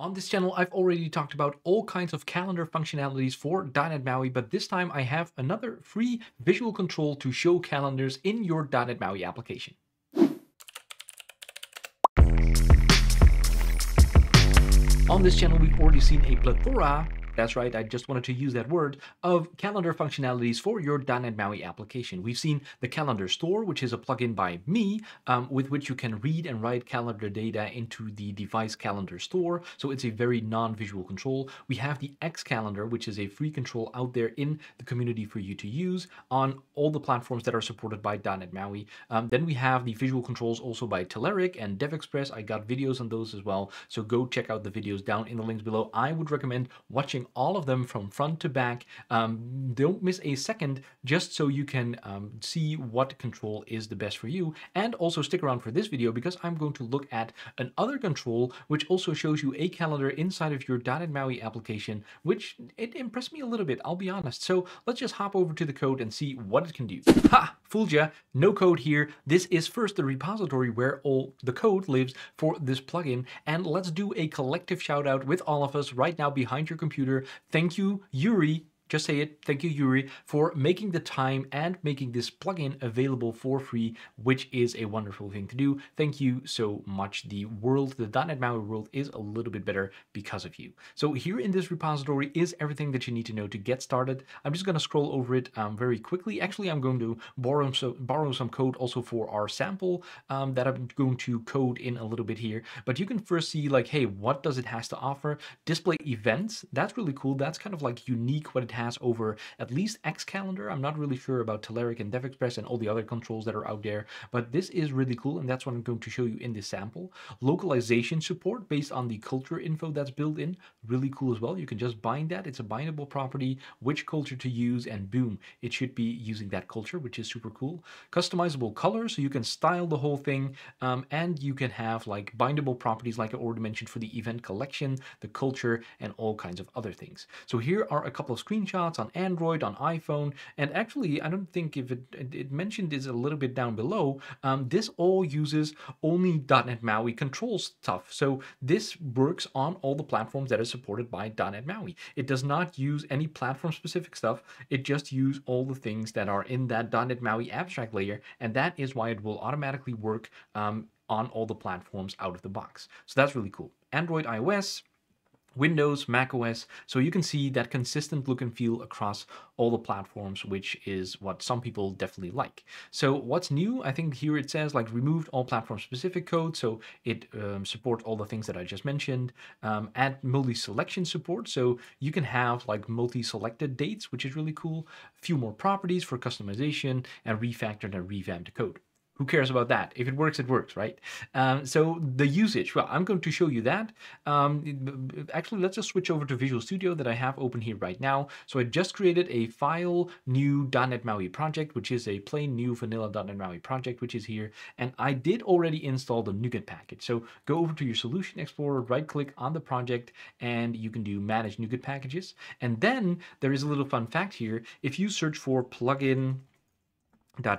On this channel, I've already talked about all kinds of calendar functionalities for .NET MAUI, but this time I have another free visual control to show calendars in your .NET MAUI application. On this channel, we've already seen a plethora, that's right, I just wanted to use that word, of calendar functionalities for your .NET MAUI application. We've seen the Calendar Store, which is a plugin by me, with which you can read and write calendar data into the device calendar store, so it's a very non-visual control. We have the XCalendar, which is a free control out there in the community for you to use on all the platforms that are supported by .NET MAUI. Then we have the visual controls also by Telerik and DevExpress. I got videos on those as well, so go check out the videos down in the links below. I would recommend watching all of them from front to back. Don't miss a second, just so you can see what control is the best for you. And also stick around for this video, because I'm going to look at another control which also shows you a calendar inside of your .NET MAUI application, which it impressed me a little bit, I'll be honest. So let's just hop over to the code and see what it can do. Ha! Fooled ya, no code here. This is first the repository where all the code lives for this plugin. And let's do a collective shout out with all of us right now behind your computer. Thank you, Yuri. Just say it. Thank you, Yuri, for making the time and making this plugin available for free, which is a wonderful thing to do. Thank you so much. The world, the .NET MAUI world, is a little bit better because of you. So here in this repository is everything that you need to know to get started. I'm just going to scroll over it very quickly. Actually, I'm going to borrow some code also for our sample that I'm going to code in a little bit here. But you can first see, like, hey, what does it has to offer? Display events. That's really cool. That's kind of like unique what it has over at least XCalendar. I'm not really sure about Telerik and DevExpress and all the other controls that are out there, but this is really cool, and that's what I'm going to show you in this sample. Localization support based on the culture info that's built in, really cool as well. You can just bind that. It's a bindable property, which culture to use, and boom, it should be using that culture, which is super cool. Customizable colors, so you can style the whole thing, and you can have like bindable properties like I already mentioned for the event collection, the culture, and all kinds of other things. So here are a couple of screenshots on Android, on iPhone, and actually I don't think if it mentioned is a little bit down below. This all uses only .NET MAUI control stuff, so this works on all the platforms that are supported by .NET MAUI. It does not use any platform-specific stuff. It just uses all the things that are in that .NET MAUI abstract layer, and that is why it will automatically work on all the platforms out of the box. So that's really cool. Android, iOS, Windows, macOS, so you can see that consistent look and feel across all the platforms, which is what some people definitely like. So what's new? I think here it says like removed all platform-specific code, so it supports all the things that I just mentioned. Add multi-selection support, so you can have like multi-selected dates, which is really cool. A few more properties for customization and refactored and revamped code. Who cares about that? If it works, right? So the usage, well, I'm going to show you that. Actually, let's just switch over to Visual Studio that I have open here right now. So I just created a file, new .NET MAUI project, which is a plain new vanilla .NET MAUI project, which is here. And I did already install the NuGet package. So go over to your Solution Explorer, right-click on the project, and you can do Manage NuGet Packages. And then there is a little fun fact here. If you search for plugin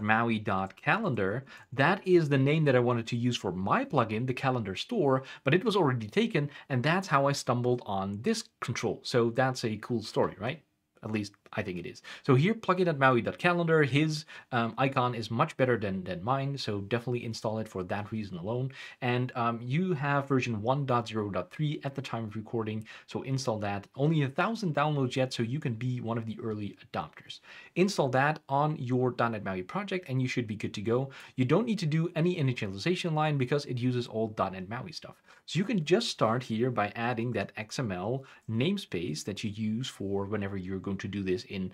.maui.calendar, that is the name that I wanted to use for my plugin, the Calendar Store, but it was already taken, and that's how I stumbled on this control. So that's a cool story, right? At least I think it is. So here, plugin.maui.calendar, his icon is much better than mine, so definitely install it for that reason alone. And you have version 1.0.3 at the time of recording, so install that. Only 1,000 downloads yet, so you can be one of the early adopters. Install that on your .NET MAUI project, and you should be good to go. You don't need to do any initialization line because it uses all .NET MAUI stuff. So you can just start here by adding that XML namespace that you use for whenever you're going to do this in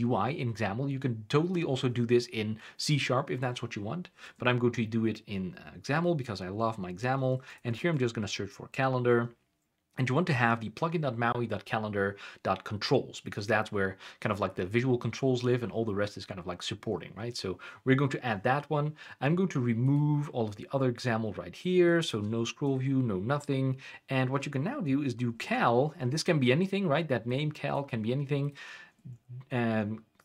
UI, in XAML. You can totally also do this in C# if that's what you want, but I'm going to do it in XAML because I love my XAML. And here I'm just going to search for calendar. And you want to have the plugin.maui.calendar.controls because that's where kind of like the visual controls live, and all the rest is kind of like supporting, right? So we're going to add that one. I'm going to remove all of the other XAML right here. So no scroll view, no nothing. And what you can now do is do cal, and this can be anything, right? That name cal can be anything.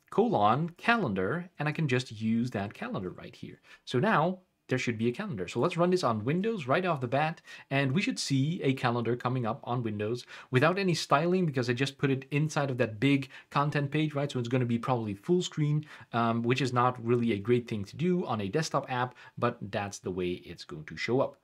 Colon calendar, and I can just use that calendar right here. So now there should be a calendar. So let's run this on Windows right off the bat, and we should see a calendar coming up on Windows without any styling because I just put it inside of that big content page, right? So it's going to be probably full screen, which is not really a great thing to do on a desktop app, but that's the way it's going to show up.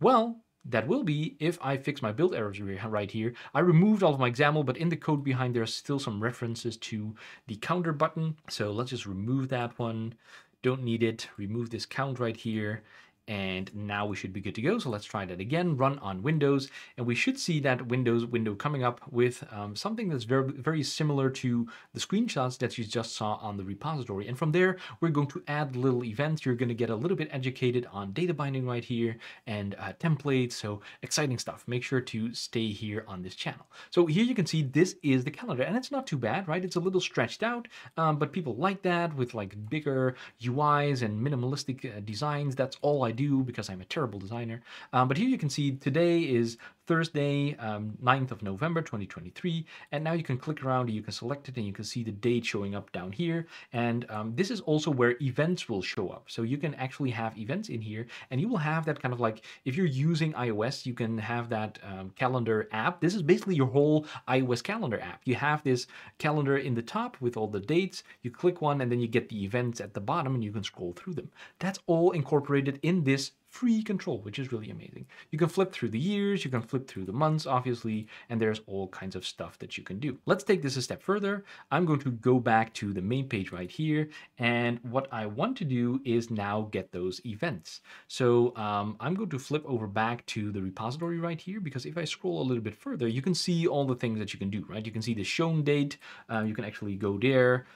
Well, that will be if I fix my build errors right here. I removed all of my XAML, but in the code behind, there's still some references to the counter button. So let's just remove that one. Don't need it. Remove this count right here. And now we should be good to go. So let's try that again, run on Windows. And we should see that Windows window coming up with something that's very, very similar to the screenshots that you just saw on the repository. And from there, we're going to add little events. You're going to get a little bit educated on data binding right here and templates. So exciting stuff. Make sure to stay here on this channel. So here you can see this is the calendar, and it's not too bad, right? It's a little stretched out, but people like that with like bigger UIs and minimalistic designs. That's all I do because I'm a terrible designer. But here you can see today is Thursday, 9th of November, 2023. And now you can click around, you can select it, and you can see the date showing up down here. And this is also where events will show up. So you can actually have events in here, and you will have that kind of like, if you're using iOS, you can have that calendar app. This is basically your whole iOS calendar app. You have this calendar in the top with all the dates, you click one, and then you get the events at the bottom, and you can scroll through them. That's all incorporated in this free control, which is really amazing. You can flip through the years, you can flip through the months, obviously, and there's all kinds of stuff that you can do. Let's take this a step further. I'm going to go back to the main page right here, and what I want to do is now get those events. So I'm going to flip over back to the repository right here, because if I scroll a little bit further, you can see all the things that you can do, right? You can see the shown date, you can actually go there,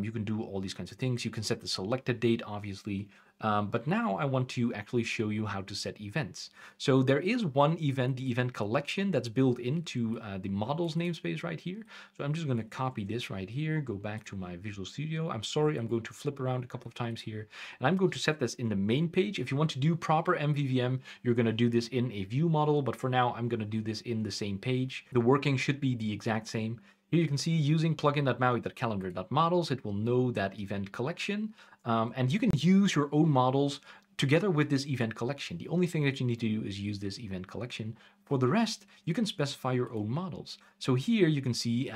you can do all these kinds of things. You can set the selected date, obviously. But now I want to actually show you how to set events. So there is one event, the event collection, that's built into the models namespace right here. So I'm just going to copy this right here, go back to my Visual Studio. I'm sorry, I'm going to flip around a couple of times here, and I'm going to set this in the main page. If you want to do proper MVVM, you're going to do this in a view model, but for now, I'm going to do this in the same page. The working should be the exact same. Here you can see using plugin.maui.calendar.models, it will know that event collection, and you can use your own models together with this event collection. The only thing that you need to do is use this event collection. For the rest, you can specify your own models. So here you can see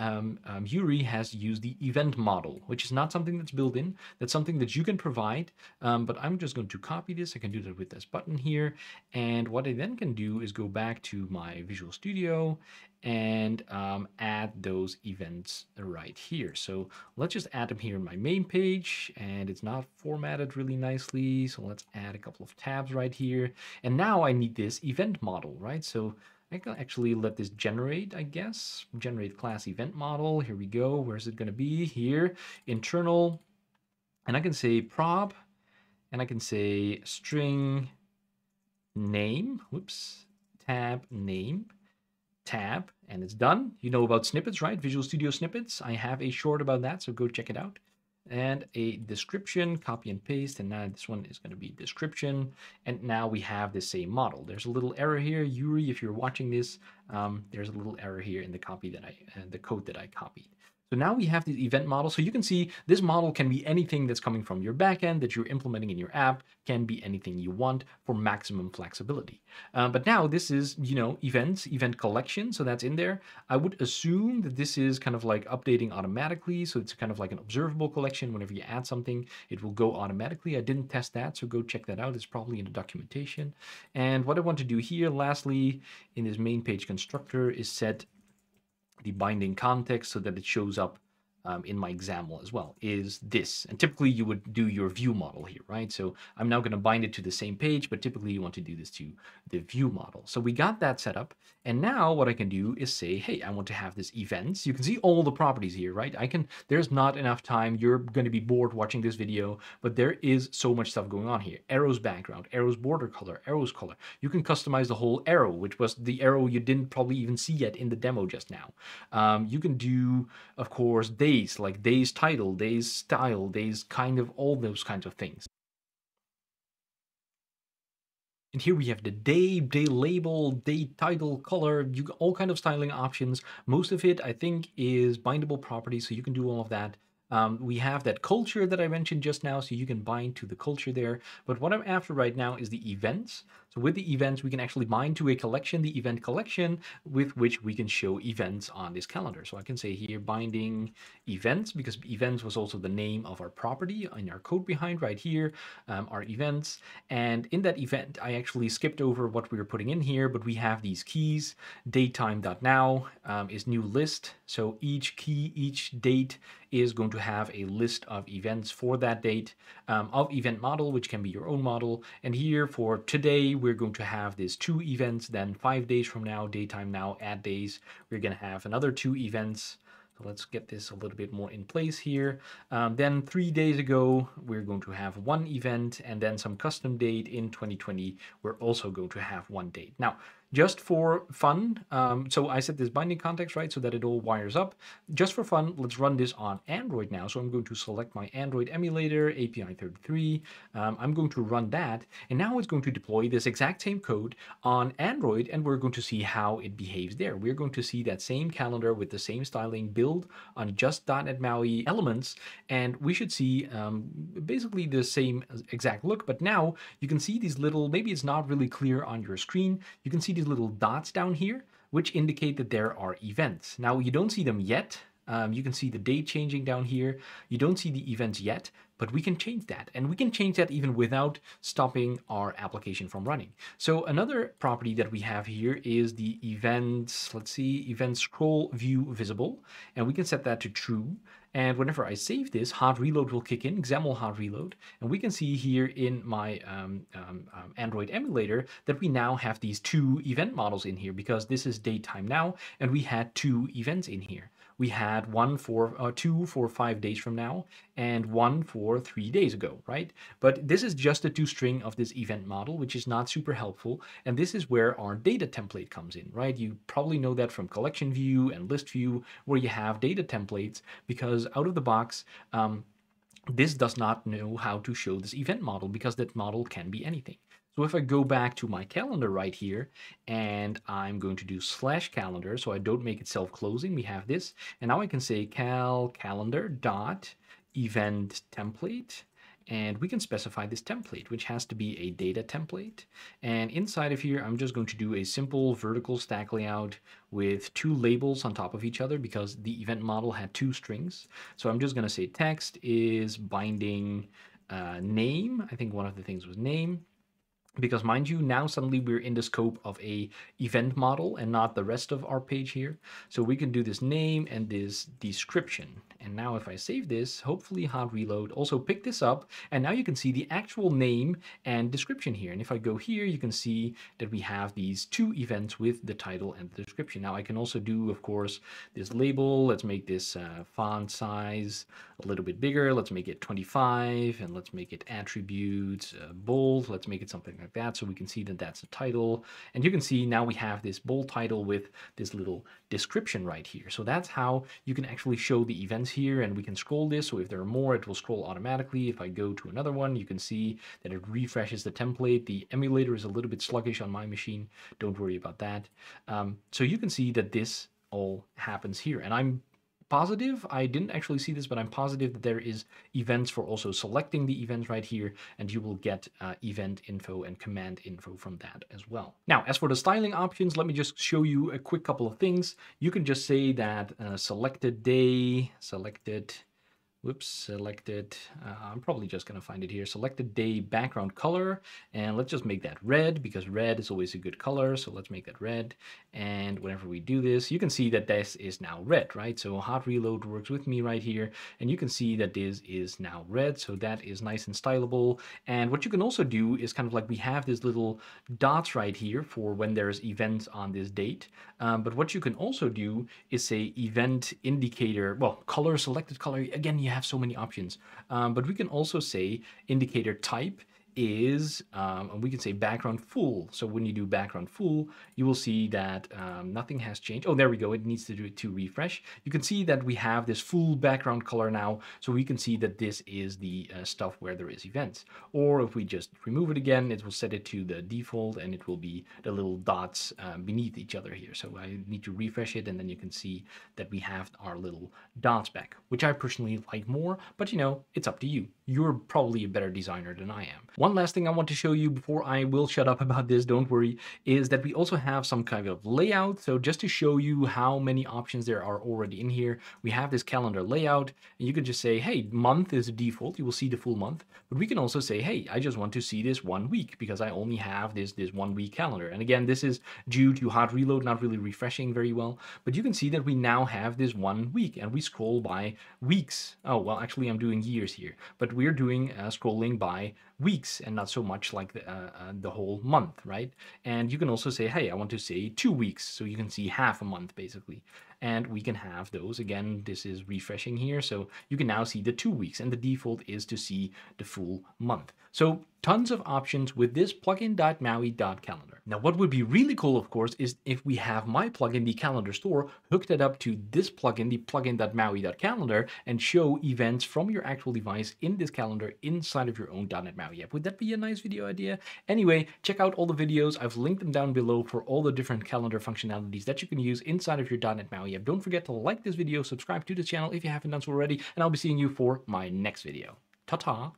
Yuri has used the event model, which is not something that's built in. That's something that you can provide, but I'm just going to copy this. I can do that with this button here. And what I then can do is go back to my Visual Studio and add those events right here. So let's just add them here in my main page, and it's not formatted really nicely. So let's add a couple of tabs right here. And now I need this event model, right? So I can actually let this generate, I guess. Generate class event model. Here we go. Where's it going to be? Here, internal. And I can say prop, and I can say string name, whoops, tab name, tab, and it's done. You know about snippets, right? Visual Studio snippets. I have a short about that, so go check it out. And a description, copy and paste, and now this one is going to be description, and now we have the same model. There's a little error here, Yuri, if you're watching this, there's a little error here in the copy that the code that I copied. So now we have the event model. So you can see this model can be anything that's coming from your backend that you're implementing in your app, can be anything you want for maximum flexibility. But now this is, you know, events, event collection. So that's in there. I would assume that this is kind of like updating automatically. So it's kind of like an observable collection. Whenever you add something, it will go automatically. I didn't test that, so go check that out. It's probably in the documentation. And what I want to do here, lastly, in this main page constructor is set the binding context so that it shows up in my XAML as well, is this. And typically you would do your view model here, right? So I'm now going to bind it to the same page, but typically you want to do this to the view model. So we got that set up. And now what I can do is say, hey, I want to have this events. You can see all the properties here, right? I can, there's not enough time. You're going to be bored watching this video, but there is so much stuff going on here. Arrows background, arrows border color, arrows color. You can customize the whole arrow, which was the arrow you didn't probably even see yet in the demo just now. You can do, of course, days, like days title, days style, days kind of all those kinds of things. And here we have the day, day label, day title, color, you all kind of styling options. Most of it, I think, is bindable properties, so you can do all of that. We have that culture that I mentioned just now, so you can bind to the culture there. But what I'm after right now is the events. So with the events, we can actually bind to a collection, the event collection, with which we can show events on this calendar. So I can say here binding events, because events was also the name of our property in our code behind right here, our events. And in that event, I actually skipped over what we were putting in here, but we have these keys. Datetime.now is new list. So each key, each date is going to have a list of events for that date, of event model, which can be your own model. And here for today, we're going to have these 2 events. Then 5 days from now, datetime now, add days, we're going to have another 2 events. So let's get this a little bit more in place here. Then 3 days ago, we're going to have 1 event, and then some custom date in 2020, we're also going to have 1 date. Now, just for fun, so I set this binding context, right, so that it all wires up. Just for fun, let's run this on Android now. So I'm going to select my Android emulator, API 33. I'm going to run that, and now it's going to deploy this exact same code on Android, and we're going to see how it behaves there. We're going to see that same calendar with the same styling build on just .NET MAUI elements, and we should see basically the same exact look, but now you can see these little, maybe it's not really clear on your screen, you can see these little dots down here, which indicate that there are events. Now, you don't see them yet. You can see the date changing down here. You don't see the events yet, but we can change that. And we can change that even without stopping our application from running. So another property that we have here is the events, let's see, event scroll view visible. And we can set that to true. And whenever I save this, Hot Reload will kick in, XAML Hot Reload. And we can see here in my Android emulator that we now have these 2 event models in here, because this is datetime now, and we had 2 events in here. We had 2 for 5 days from now, and 1 for 3 days ago, right? But this is just a 2-string of this event model, which is not super helpful. And this is where our data template comes in, right? You probably know that from collection view and list view, where you have data templates, because out of the box, this does not know how to show this event model, because that model can be anything. So if I go back to my calendar right here, and I'm going to do /calendar, so I don't make it self-closing, we have this. And now I can say calendar dot event template, and we can specify this template, which has to be a data template. And inside of here, I'm just going to do a simple vertical stack layout with 2 labels on top of each other, because the event model had 2 strings. So I'm just going to say text is binding name. I think one of the things was name. Because mind you, now suddenly we're in the scope of a event model and not the rest of our page here. So we can do this name and this description. And now if I save this, hopefully Hot Reload also picked this up. And now you can see the actual name and description here. And if I go here, you can see that we have these 2 events with the title and the description. Now I can also do, of course, this label. Let's make this font size a little bit bigger. Let's make it 25, and let's make it attributes bold. Let's make it something like that, so we can see that that's a title. And you can see now we have this bold title with this little description right here. So that's how you can actually show the events here, and we can scroll this. So if there are more, it will scroll automatically. If I go to another one, you can see that it refreshes the template. The emulator is a little bit sluggish on my machine. Don't worry about that. So you can see that this all happens here. And I'm positive, I didn't actually see this, but I'm positive that there is events for also selecting the events right here, and you will get event info and command info from that as well. Now, as for the styling options, let me just show you a quick couple of things. You can just say that selected day, selected, whoops, selected, I'm probably just going to find it here, selected day background color, and let's just make that red, because red is always a good color, so let's make that red. And whenever we do this, you can see that this is now red, right? So Hot Reload works with me right here, and you can see that this is now red, so that is nice and stylable. And what you can also do is kind of like, we have these little dots right here for when there's events on this date, but what you can also do is say event indicator, well, color, selected color, again, you have so many options, but we can also say indicator type is, and we can say background full. So when you do background full, you will see that nothing has changed. Oh, there we go. It needs to do it to refresh. You can see that we have this full background color now. So we can see that this is the stuff where there is events. Or if we just remove it again, it will set it to the default and it will be the little dots beneath each other here. So I need to refresh it and then you can see that we have our little dots back, which I personally like more, but you know, it's up to you. You're probably a better designer than I am. One last thing I want to show you before I will shut up about this, don't worry, is that we also have some kind of layout. So just to show you how many options there are already in here, we have this calendar layout and you can just say, hey, month is a default. You will see the full month, but we can also say, hey, I just want to see this 1 week because I only have this 1 week calendar. And again, this is due to Hot Reload, not really refreshing very well, but you can see that we now have this 1 week and we scroll by weeks. Oh, well, actually I'm doing years here, but we're doing scrolling by weeks and not so much like the whole month, right? And you can also say, hey, I want to say 2 weeks. So you can see half a month basically. And we can have those. Again, this is refreshing here. So you can now see the 2 weeks and the default is to see the full month. So tons of options with this plugin .maui.calendar. Now, what would be really cool, of course, is if we have my plugin, the Calendar Store, hook that up to this plugin, the plugin.maui.calendar, and show events from your actual device in this calendar inside of your own .NET MAUI app. Would that be a nice video idea? Anyway, check out all the videos. I've linked them down below for all the different calendar functionalities that you can use inside of your .NET MAUI app. Don't forget to like this video, subscribe to the channel if you haven't done so already, and I'll be seeing you for my next video. Ta-ta!